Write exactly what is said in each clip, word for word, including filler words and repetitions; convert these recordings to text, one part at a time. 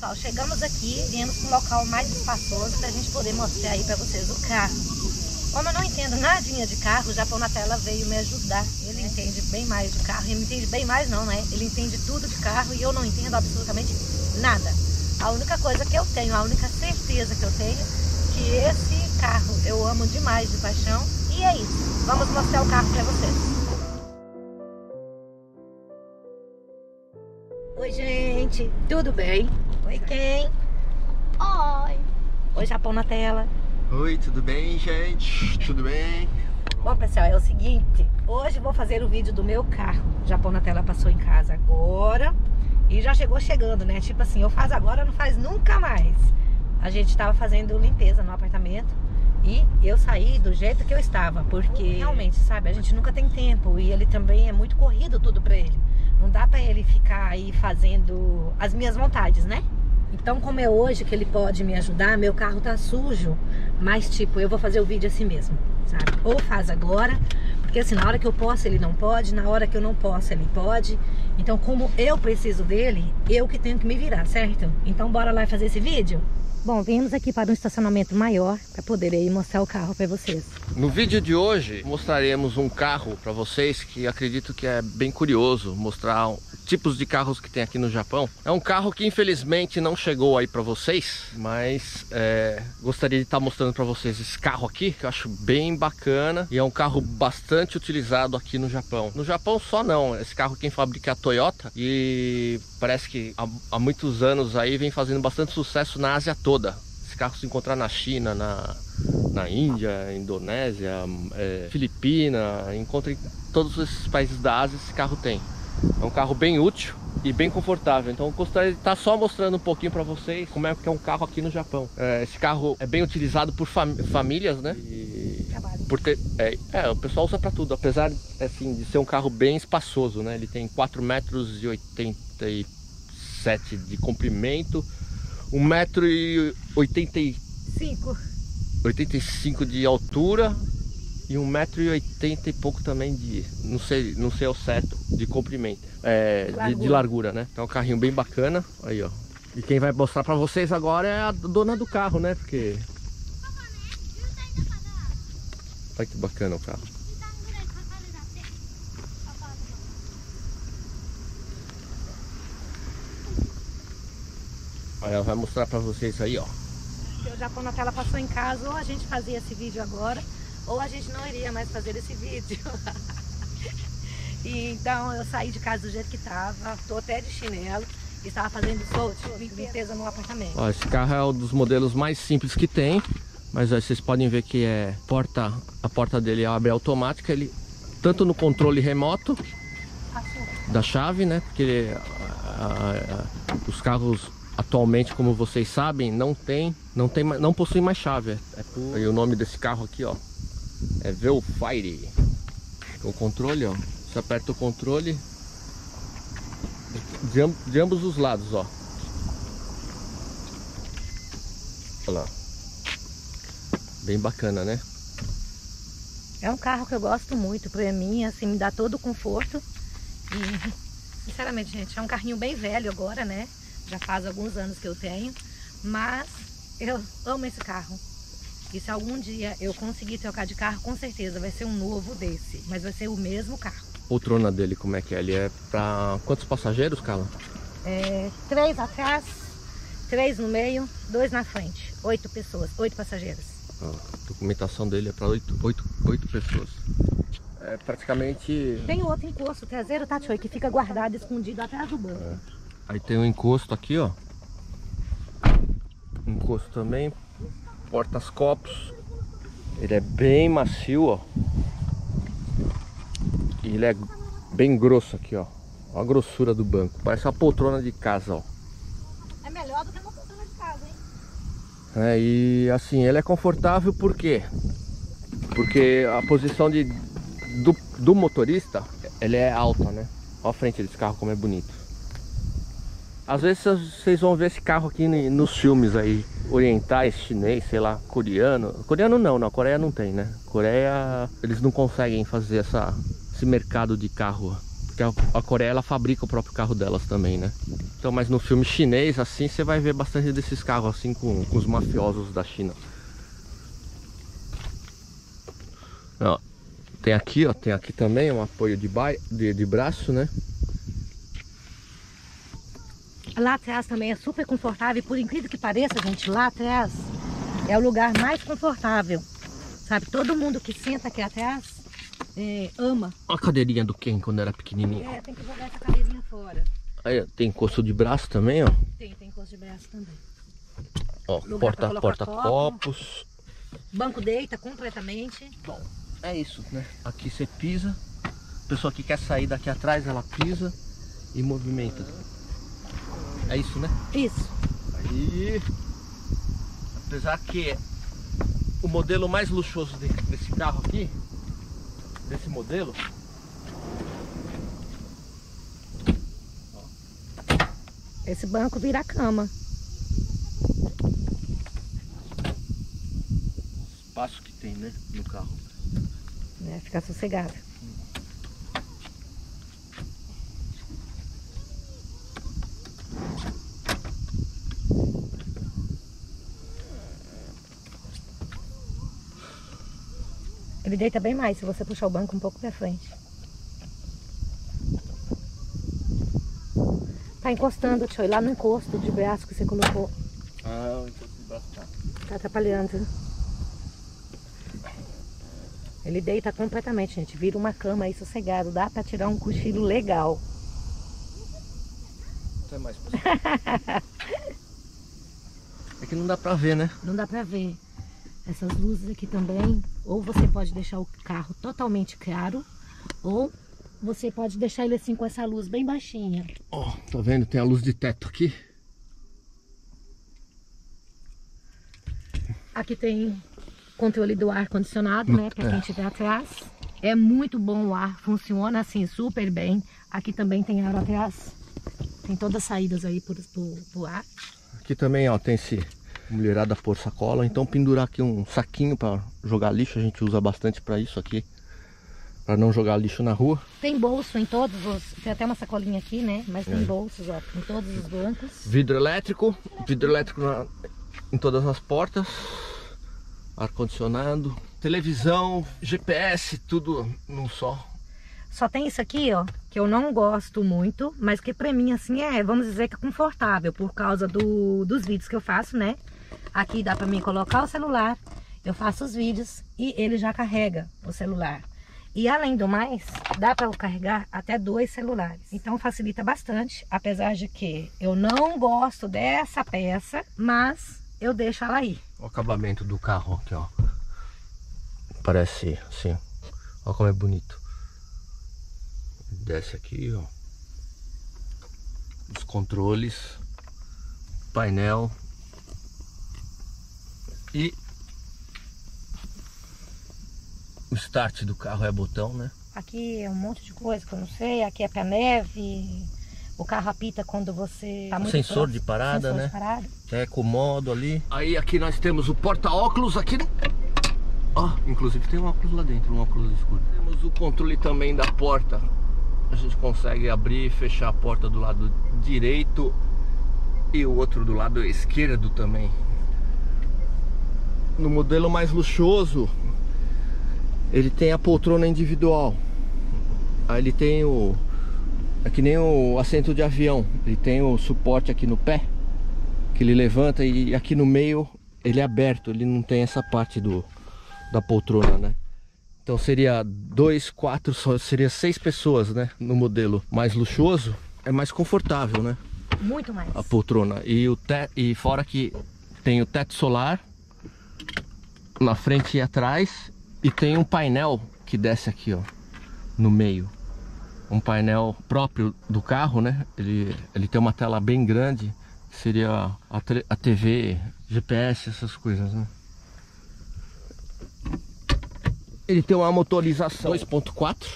pessoal, chegamos aqui, viemos para um local mais espaçoso para a gente poder mostrar aí para vocês o carro. Como eu não entendo nadinha de carro, o Japão na tela veio me ajudar. Ele entende bem mais de carro, ele entende bem mais não, né? Ele entende tudo de carro e eu não entendo absolutamente nada. A única coisa que eu tenho, a única certeza que eu tenho, que esse carro eu amo demais de paixão. E é isso, vamos mostrar o carro para vocês. Oi gente, tudo bem? Oi quem? Oi! Oi Japão na tela! Oi, tudo bem gente? Tudo bem? Bom pessoal, é o seguinte, hoje eu vou fazer o vídeo do meu carro. Japão na tela passou em casa agora e já chegou chegando, né? Tipo assim, eu faço agora, não faz nunca mais. A gente estava fazendo limpeza no apartamento e eu saí do jeito que eu estava, porque realmente, sabe, a gente nunca tem tempo e ele também é muito corrido tudo pra ele. Não dá pra ele ficar aí fazendo as minhas vontades, né? Então, como é hoje que ele pode me ajudar, meu carro tá sujo, mas tipo, eu vou fazer o vídeo assim mesmo, sabe? Ou faz agora, porque assim, na hora que eu posso ele não pode, na hora que eu não posso ele pode. Então, como eu preciso dele, eu que tenho que me virar, certo? Então, bora lá fazer esse vídeo? Bom, viemos aqui para um estacionamento maior para poder aí mostrar o carro para vocês. No vídeo de hoje mostraremos um carro para vocês que acredito que é bem curioso mostrar tipos de carros que tem aqui no Japão. É um carro que infelizmente não chegou aí para vocês, mas é, gostaria de estar mostrando para vocês esse carro aqui que eu acho bem bacana e é um carro bastante utilizado aqui no Japão. No Japão só não, esse carro quem fabrica é a Toyota e parece que há, há muitos anos aí vem fazendo bastante sucesso na Ásia toda. Toda. Esse carro se encontrar na China, na, na Índia, Indonésia, é, Filipina, encontra em todos esses países da Ásia esse carro tem. É um carro bem útil e bem confortável, então eu gostaria de estar só mostrando um pouquinho para vocês como é que é um carro aqui no Japão. É, esse carro é bem utilizado por fam famílias, né? E por ter, é, é, o pessoal usa para tudo, apesar assim, de ser um carro bem espaçoso, né? Ele tem quatro metros e oitenta e sete de comprimento. um metro e oitenta e cinco de altura e um metro e oitenta e pouco também de, não sei, não sei ao certo, de comprimento, é, largura. De, de largura, né? Então é um carrinho bem bacana, aí ó. E quem vai mostrar pra vocês agora é a dona do carro, né? Porque... olha que bacana o carro. Ela vai mostrar pra vocês aí, ó. O Japão na tela passou em casa, ou a gente fazia esse vídeo agora, ou a gente não iria mais fazer esse vídeo. E, então eu saí de casa do jeito que tava, tô até de chinelo, e estava fazendo solto, limpeza no apartamento. Ó, esse carro é um dos modelos mais simples que tem, mas ó, vocês podem ver que é porta, a porta dele abre automática, ele tanto no controle remoto da chave, né? Porque ele, a, a, os carros atualmente, como vocês sabem, não tem, não tem, não possui mais chave. É por... E o nome desse carro aqui, ó, é Vellfire. O controle, ó, você aperta o controle de, amb de ambos os lados, ó. Olha lá, bem bacana, né? É um carro que eu gosto muito, pra mim, assim, me dá todo o conforto. E, sinceramente, gente, é um carrinho bem velho agora, né? Já faz alguns anos que eu tenho, mas eu amo esse carro. E se algum dia eu conseguir trocar de carro, com certeza vai ser um novo desse, mas vai ser o mesmo carro. Poltrona dele, como é que é? Ele é para quantos passageiros, Carla? É, três atrás, três no meio, dois na frente. Oito pessoas, oito passageiros. Ah, a documentação dele é para oito, oito, oito pessoas. É praticamente... Tem outro encosto, o traseiro, tá, tchoi, que fica guardado, escondido atrás do banco. É. Aí tem um encosto aqui, ó. Encosto também. Porta-copos. Ele é bem macio, ó. E ele é bem grosso aqui, ó. Olha a grossura do banco. Parece uma poltrona de casa, ó. É melhor do que uma poltrona de casa, hein? É, e assim, ele é confortável por quê? Porque a posição de, do, do motorista, ele é alta, né? Olha a frente desse carro como é bonito. Às vezes vocês vão ver esse carro aqui nos filmes aí, orientais, chinês, sei lá, coreano. Coreano não, na Coreia não tem, né? Coreia, eles não conseguem fazer essa, esse mercado de carro porque a, a Coreia ela fabrica o próprio carro delas também, né? Então, mas no filme chinês, assim, você vai ver bastante desses carros, assim, com, com os mafiosos da China. Ó, tem aqui, ó, tem aqui também um apoio de, ba... de, de braço, né? Lá atrás também é super confortável, e por incrível que pareça, gente, lá atrás é o lugar mais confortável, sabe? Todo mundo que senta aqui atrás é, ama. Olha a cadeirinha do Ken quando era pequenininho. É, tem que jogar essa cadeirinha fora. Aí, tem encosto de braço também, ó. Tem, tem encosto de braço também. Ó, porta-copos. Porta copo. Banco deita completamente. Bom, é isso, né? Aqui você pisa. A pessoa que quer sair daqui atrás, ela pisa e movimenta. É isso, né? Isso. Aí, apesar que o modelo mais luxuoso desse carro aqui, desse modelo, esse banco vira a cama. Espaço que tem, né? No carro. É, ficar sossegado. Hum. Ele deita bem mais se você puxar o banco um pouco pra frente. Tá encostando, Tio, lá no encosto de braço que você colocou. Ah, o encosto de braço tá. Tá atrapalhando, né? Ele deita completamente, gente. Vira uma cama aí sossegado. Dá pra tirar um cochilo legal. Até mais, pessoal. É que não dá pra ver, né? Não dá pra ver. Essas luzes aqui também. Ou você pode deixar o carro totalmente claro, ou você pode deixar ele assim com essa luz bem baixinha. Ó, oh, tá vendo? Tem a luz de teto aqui. Aqui tem controle do ar condicionado, né? Pra é. quem tiver atrás. É muito bom o ar, funciona assim super bem. Aqui também tem ar atrás. Tem todas as saídas aí pro, pro, pro ar. Aqui também, ó, tem esse mulherada por sacola. Então pendurar aqui um saquinho pra jogar lixo. A gente usa bastante pra isso aqui, para não jogar lixo na rua. Tem bolso em todos os... Tem até uma sacolinha aqui, né? Mas tem é. bolsos, ó, em todos os bancos. Vidro elétrico. Vidro elétrico na, em todas as portas. Ar-condicionado. Televisão, G P S, tudo num só. Só tem isso aqui, ó, que eu não gosto muito, mas que pra mim, assim, é, vamos dizer que é confortável, por causa do, dos vídeos que eu faço, né? Aqui dá pra mim colocar o celular, eu faço os vídeos e ele já carrega o celular. E além do mais, dá para carregar até dois celulares. Então facilita bastante, apesar de que eu não gosto dessa peça, mas eu deixo ela aí. O acabamento do carro aqui, ó. Parece assim, ó, como é bonito. Desce aqui, ó. Os controles, painel e... O start do carro é botão, né? Aqui é um monte de coisa que eu não sei. Aqui é pra neve. O carro apita quando você... Tá muito sensor próximo. de parada, sensor né? De parada. É, com modo ali. Aí aqui nós temos o porta-óculos aqui. Ó, oh, inclusive tem um óculos lá dentro, um óculos escuro. Temos o controle também da porta. A gente consegue abrir e fechar a porta do lado direito e o outro do lado esquerdo também. No modelo mais luxuoso, ele tem a poltrona individual. Aí ele tem o... É que nem o assento de avião. Ele tem o suporte aqui no pé, que ele levanta, e aqui no meio ele é aberto. Ele não tem essa parte do, da poltrona, né? Então seria dois, quatro, só, seria seis pessoas, né? No modelo mais luxuoso, é mais confortável, né? Muito mais. A poltrona. E, o te... e fora que tem o teto solar na frente e atrás. E tem um painel que desce aqui, ó, no meio. Um painel próprio do carro, né? Ele, ele tem uma tela bem grande, que seria a, a T V, G P S, essas coisas, né? Ele tem uma motorização dois ponto quatro.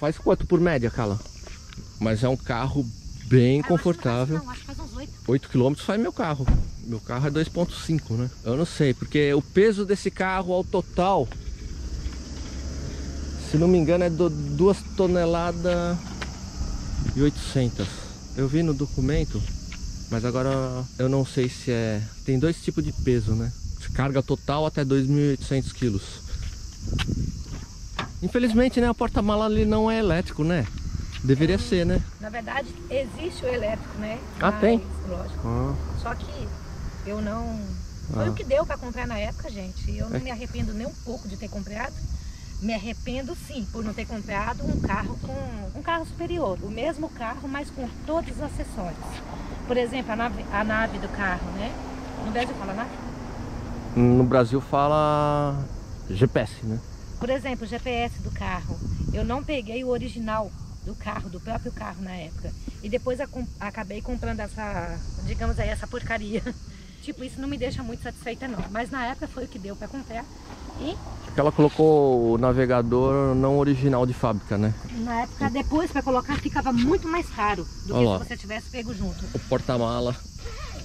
Faz quanto por média, Carla? Mas é um carro bem confortável. oito quilômetros faz meu carro. Meu carro é dois ponto cinco, né? Eu não sei, porque o peso desse carro ao total... Se não me engano é do, duas toneladas mil e oitocentos. Eu vi no documento, mas agora eu não sei se é... Tem dois tipos de peso, né? De carga total até dois mil e oitocentos quilos. Infelizmente, né, a porta-mala ali não é elétrico, né? Deveria é, ser, né? Na verdade, existe o elétrico, né? Ah, mas, tem? Lógico. Ah. Só que eu não... Foi ah. o que deu para comprar na época, gente. Eu não é. me arrependo nem um pouco de ter comprado. Me arrependo, sim, por não ter comprado um carro com um carro superior. O mesmo carro, mas com todos os acessórios. Por exemplo, a nave, a nave do carro, né? No Brasil fala nave? No Brasil fala G P S, né? Por exemplo, o G P S do carro. Eu não peguei o original do carro, do próprio carro na época. E depois acabei comprando essa, digamos aí, essa porcaria. Tipo, isso não me deixa muito satisfeita, não. Mas na época foi o que deu para comprar. E... Ela colocou o navegador não original de fábrica, né? Na época, depois, para colocar, ficava muito mais caro do Olha que lá. se você tivesse pego junto. O porta-mala.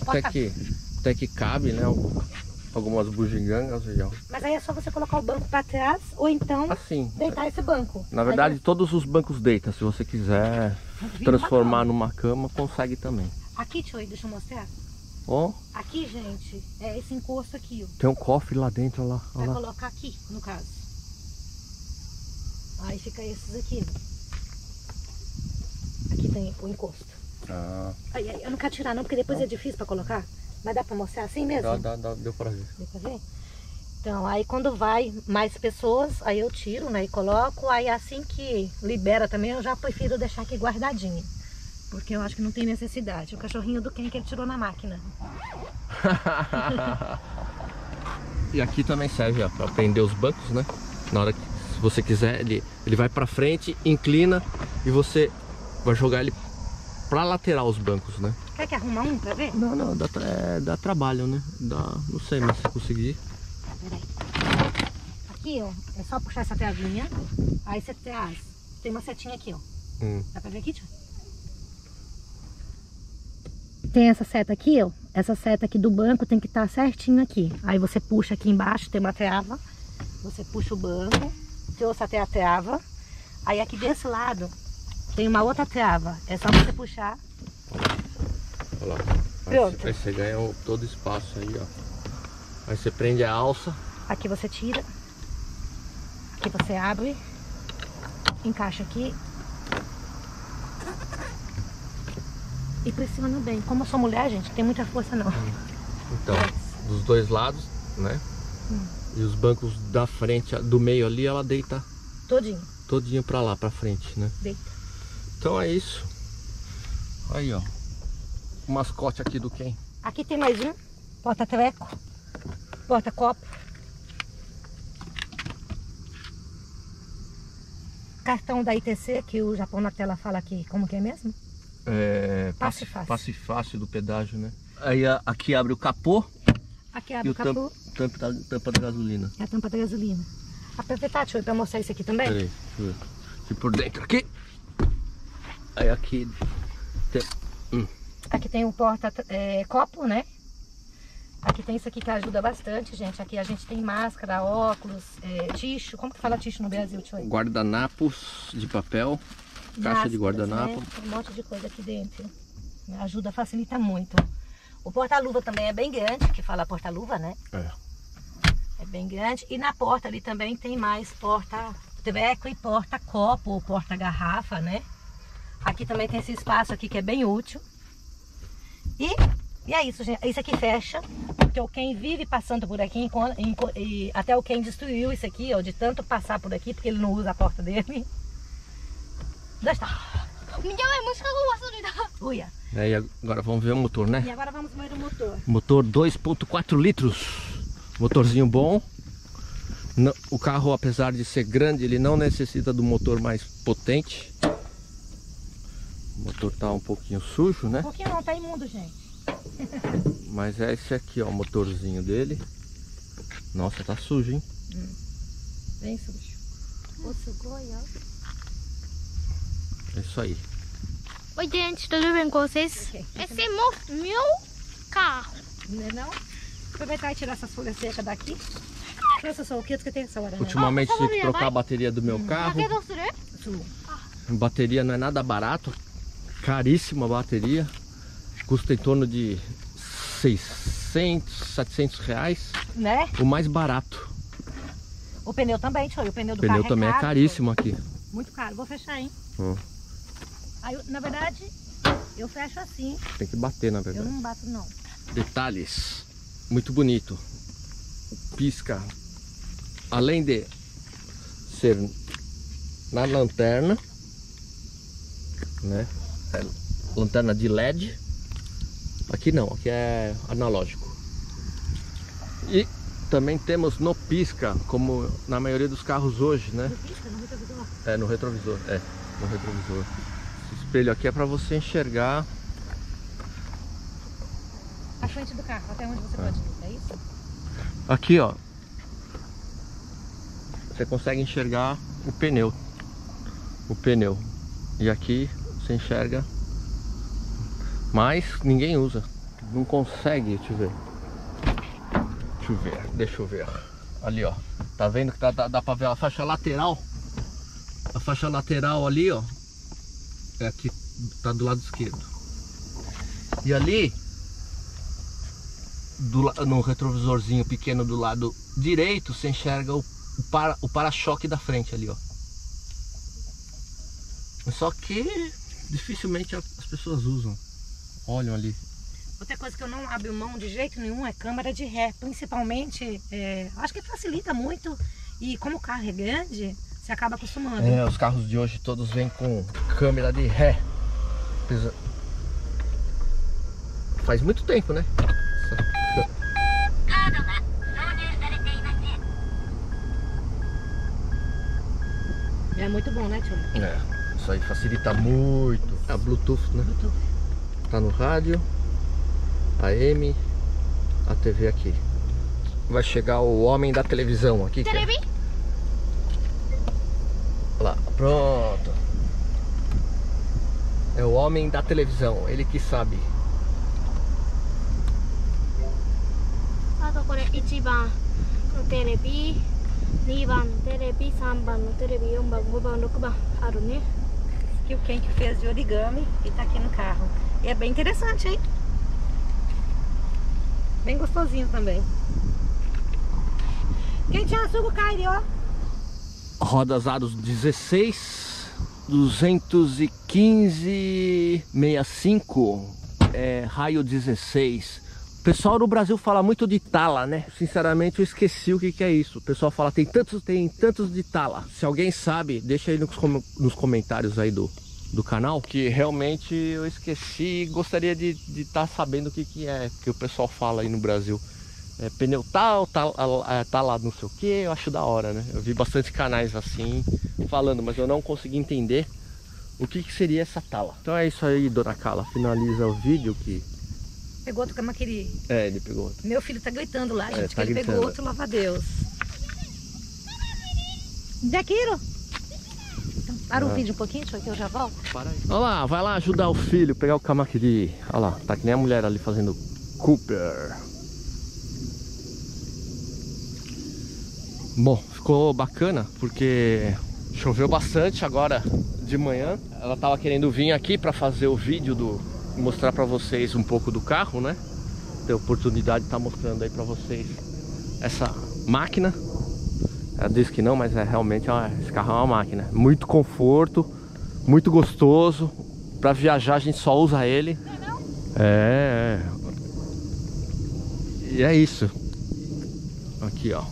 Porta até, que, até que cabe, né? Algumas bugigangas. Legal. Mas aí é só você colocar o banco para trás ou então assim, deitar é... esse banco. Na verdade, aí... todos os bancos deitam. Se você quiser transformar numa cama, consegue também. Aqui, tio, deixa eu mostrar. Oh. Aqui, gente, é esse encosto aqui, ó. Tem um cofre lá dentro, olha lá. Vai lá. Colocar aqui, no caso. Aí fica esses aqui, né? Aqui tem o encosto. Ah. Aí, aí, eu não quero tirar não, porque depois não. é difícil pra colocar. Mas dá pra mostrar assim mesmo? Dá, dá, dá. Deu pra ver. Deu pra ver? Então, aí quando vai mais pessoas, aí eu tiro, né, e coloco. Aí assim que libera também, eu já prefiro deixar aqui guardadinho. Porque eu acho que não tem necessidade. O cachorrinho do Ken que ele tirou na máquina. E aqui também serve para prender os bancos, né? Na hora que se você quiser, ele, ele vai para frente, inclina e você vai jogar ele para lateral os bancos, né? Quer que arruma um para ver? Não, não, dá, é, dá trabalho, né? Dá, não sei, mas se conseguir. Peraí. Aqui, ó, é só puxar essa travinha. Aí você traz. Tem uma setinha aqui, ó. Hum. Dá para ver aqui, tio? Tem essa seta aqui, ó. Essa seta aqui do banco tem que estar certinho aqui. Aí você puxa aqui embaixo, tem uma trava. Você puxa o banco, trouxe até a trava. Aí aqui desse lado tem uma outra trava. É só você puxar. Olha lá. Pronto. Aí você ganha todo o espaço aí, ó. Aí você prende a alça. Aqui você tira. Aqui você abre. Encaixa aqui. E pressiona bem. Como eu sou mulher, gente, não tem muita força não. Então, dos dois lados, né? Hum. E os bancos da frente, do meio ali, ela deita... Todinho. Todinho pra lá, pra frente, né? Deita. Então é isso. Aí, ó. O mascote aqui do Ken. Aqui tem mais um. Porta-treco. Porta-copo. Cartão da I T C, que o Japão na tela fala aqui. Como que é mesmo? É, passe, passe, fácil. passe fácil do pedágio, né? Aí a, aqui abre o capô. Aqui abre o capô. Tampa, tampa, tampa de gasolina. É a tampa da gasolina. Aproveitar, deixa eu pra mostrar isso aqui também. Peraí, deixa eu ver. Aqui por dentro, aqui. Aí aqui tem, hum. aqui tem um porta-copo, é, né? Aqui tem isso aqui que ajuda bastante, gente. Aqui a gente tem máscara, óculos, é, ticho. Como que fala ticho no Brasil, tio? Guardanapos de papel. Caixa Máscaras, de guardanapo. Né? Um monte de coisa aqui dentro. Ajuda, facilita muito. O porta-luva também é bem grande, que fala porta-luva, né? É. É bem grande. E na porta ali também tem mais porta-treco e porta-copo ou porta-garrafa, né? Aqui também tem esse espaço aqui que é bem útil. E, e é isso, gente. Isso aqui fecha, porque o Ken vive passando por aqui. E até o Ken destruiu isso aqui, ó, de tanto passar por aqui, porque ele não usa a porta dele. É, e agora vamos ver o motor, né? E agora vamos ver o motor. Motor dois ponto quatro litros. Motorzinho bom. Não, o carro, apesar de ser grande, ele não necessita do motor mais potente. O motor tá um pouquinho sujo, né? Um pouquinho não, tá imundo, gente. Mas é esse aqui, ó, o motorzinho dele. Nossa, tá sujo, hein? Hum. Bem sujo. O sugoi, ó. É isso aí. Oi, gente, tudo bem com vocês? Okay. Esse é meu carro. Não é não? Aproveitar e tirar essas folhas secas daqui. Só o que que tem essa hora, né? Ultimamente tive que trocar a bateria do meu carro. Bateria não é nada barato. caríssima a bateria, custa em torno de seiscentos, setecentos reais, né? O mais barato. O pneu também, deixa eu ver, o pneu do carro. O pneu também é caríssimo aqui. Muito caro, vou fechar, hein? Hum. Aí, na verdade, eu fecho assim. Tem que bater, na verdade. Eu não bato, não. Detalhes, muito bonito. Pisca, além de ser na lanterna, né? É lanterna de L E D. Aqui não, aqui é analógico. E também temos no pisca, como na maioria dos carros hoje, né? No pisca, no retrovisor? É, no retrovisor, é, no retrovisor. Esse espelho aqui é para você enxergar a frente do carro, até onde você pode ir, é isso? Aqui, ó, você consegue enxergar o pneu, o pneu. E aqui você enxerga, mas ninguém usa, não consegue, deixa eu ver. Deixa eu ver, deixa eu ver. Ali, ó. Tá vendo que tá, dá, dá pra ver a faixa lateral? A faixa lateral ali, ó. É aqui, tá do lado esquerdo. E ali, do, no retrovisorzinho pequeno do lado direito, você enxerga o, o para, o para-choque da frente ali, ó. Só que dificilmente as pessoas usam. Olham ali. Outra coisa que eu não abro mão de jeito nenhum é câmera de ré, principalmente, é, acho que facilita muito, e como o carro é grande, você acaba acostumando. É, os carros de hoje todos vêm com câmera de ré. Pesa... Faz muito tempo, né? É muito bom, né, tio? É, isso aí facilita muito. É, Bluetooth, né? Bluetooth. Tá no rádio. A M, a T V aqui. Vai chegar o homem da televisão aqui. Televi? É... Lá, pronto. É o homem da televisão, ele que sabe. Que o Ken que fez de origami e tá aqui no carro. E é bem interessante, hein? Bem gostosinho também. Rodas aros dezesseis, duzentos e quinze, sessenta e cinco, é, raio dezesseis. O pessoal no Brasil fala muito de tala, né? Sinceramente eu esqueci o que, que é isso. O pessoal fala tem tantos, tem tantos de tala. Se alguém sabe, deixa aí nos, nos comentários aí do, do canal, que realmente eu esqueci e gostaria de estar tá sabendo o que, que é que o pessoal fala aí no Brasil. É, pneu tal, tá, tá, tá lá não sei o que, eu acho da hora, né? Eu vi bastante canais assim falando, mas eu não consegui entender o que, que seria essa tala. Então é isso aí, dona Carla, finaliza o vídeo que... Pegou outro kamakiri. É, ele pegou outro. Meu filho tá gritando lá, gente, é, tá que ele gritando. Pegou outro, louva a Deus. Jakiro! Para o ah. vídeo um pouquinho, deixa eu, que eu já volto. Para aí. Olha lá, vai lá ajudar o filho, pegar o kamakiri. Olha lá, tá que nem a mulher ali fazendo Cooper. Bom, ficou bacana porque choveu bastante agora de manhã. Ela tava querendo vir aqui pra fazer o vídeo do... Mostrar pra vocês um pouco do carro, né? Ter a oportunidade de tá mostrando aí pra vocês essa máquina. Ela disse que não, mas é realmente ó, esse carro é uma máquina. Muito conforto, muito gostoso. Pra viajar a gente só usa ele. Não é, não? É. E é isso. Aqui, ó.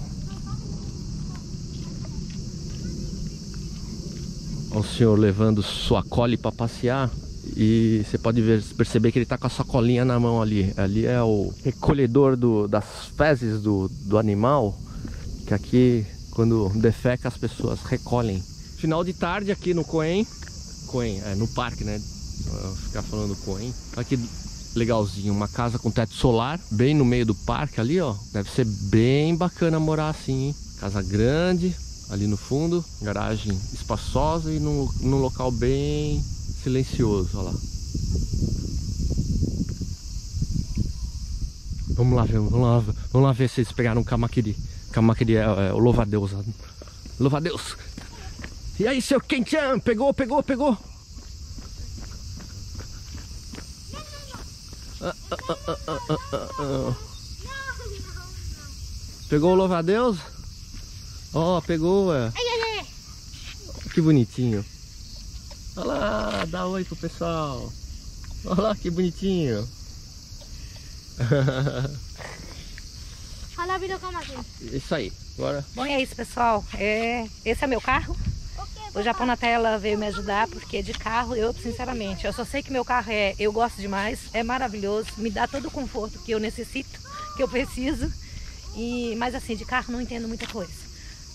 O senhor levando sua Kombi pra passear. E você pode ver, perceber que ele tá com a sacolinha na mão ali. Ali é o recolhedor do, das fezes do, do animal. Que aqui... Quando defeca as pessoas recolhem. Final de tarde aqui no kōen, kōen é no parque, né? Vou ficar falando kōen. Aqui legalzinho, uma casa com teto solar, bem no meio do parque ali, ó. Deve ser bem bacana morar assim, hein? Casa grande, ali no fundo, garagem espaçosa e num, num local bem silencioso, ó lá. Vamos lá ver, vamos lá, vamos lá ver se eles pegaram um kamakiri. Kamakiri é, é o louva-a-Deus. Louva-a-Deus. E aí, seu Kenchan? Pegou, pegou, pegou. ah, ah, ah, ah, ah. Pegou o louva-a-Deus? Ó, oh, pegou, é. Que bonitinho. Olha lá, dá oi pro pessoal. Olha lá, que bonitinho. Olha lá, virou calma aqui. Isso aí, agora. Bom, é isso, pessoal. É... Esse é meu carro. O Japão na tela veio me ajudar, porque de carro eu, sinceramente, eu só sei que meu carro é, eu gosto demais, é maravilhoso, me dá todo o conforto que eu necessito, que eu preciso, e, mas assim, de carro não entendo muita coisa,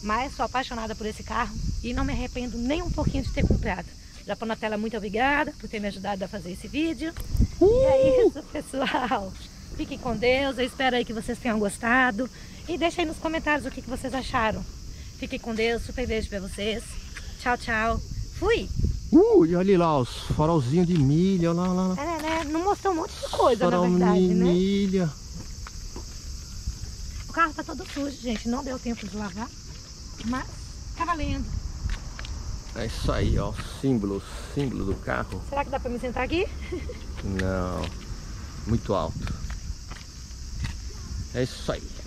mas sou apaixonada por esse carro e não me arrependo nem um pouquinho de ter comprado. Japão na tela, muito obrigada por ter me ajudado a fazer esse vídeo, uh! E é isso, pessoal, fiquem com Deus, eu espero aí que vocês tenham gostado, e deixem aí nos comentários o que, que vocês acharam. Fiquem com Deus, super beijo pra vocês. Tchau, tchau. Fui. Uh, e olha lá, os farolzinhos de milha. Lá, lá, lá. É, né? Não mostrou um monte de coisa, farol na verdade, né? Milha. O carro tá todo sujo, gente. Não deu tempo de lavar, mas tá valendo. É isso aí, ó. Símbolo, símbolo do carro. Será que dá pra me sentar aqui? Não. Muito alto. É isso aí.